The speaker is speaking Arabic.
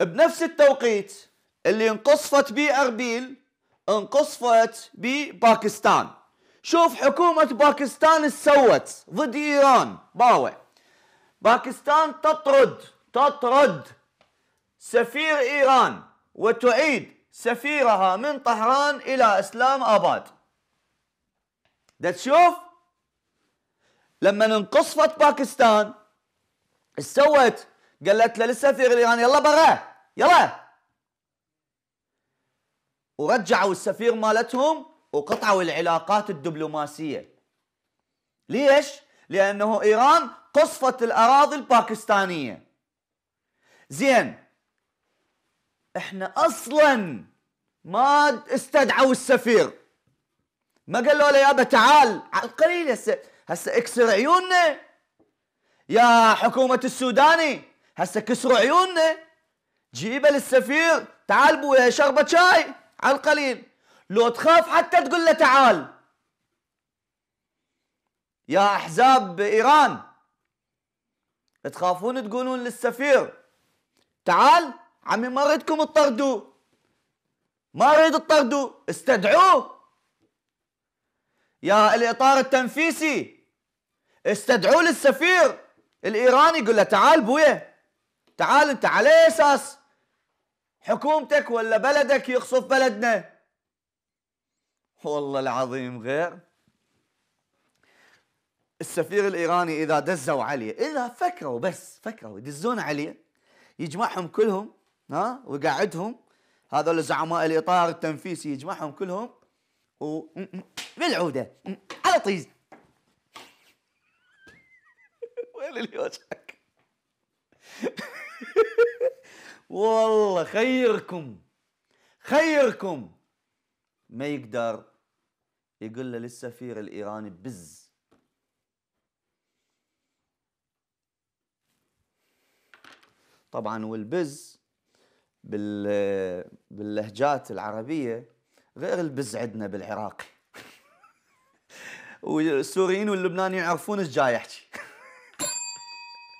بنفس التوقيت اللي انقصفت باربيل انقصفت بباكستان. شوف حكومة باكستان السوت ضد إيران باوع. باكستان تطرد سفير إيران وتعيد سفيرها من طهران إلى اسلام اباد. دا تشوف لما انقصفت باكستان السوت قالت له للسفير الإيراني يلا برا يلا، ورجعوا السفير مالتهم وقطعوا العلاقات الدبلوماسية. ليش؟ لأنه إيران قصفت الأراضي الباكستانية. زين، احنا أصلا ما استدعوا السفير، ما قالوا له يابا تعال على القليل هسه اكسر عيوننا يا حكومة السوداني، هسه كسروا عيوننا، جيبه للسفير تعال بويا شربة شاي على القليل، لو تخاف حتى تقول له تعال. يا أحزاب إيران تخافون تقولون للسفير تعال؟ عمي ما اريدكم تطردوه، ما اريد تطردوه، استدعوه. يا الإطار التنفيسي استدعوه للسفير الإيراني، يقول له تعال بويا تعال، انت على اساس حكومتك ولا بلدك يقصف بلدنا؟ والله العظيم غير. السفير الإيراني إذا دزوا عليه، إذا فكروا بس فكروا يدزون عليه، يجمعهم كلهم ها ويقعدهم، هذول زعماء الإطار التنفيسي يجمعهم كلهم و بالعودة على طيز. وين اللي وجهك؟ والله خيركم خيركم ما يقدر يقول له للسفير الإيراني بز. طبعا والبز باللهجات العربية غير البز عندنا بالعراقي. والسوريين واللبنانيين يعرفون ايش جاي يحكي.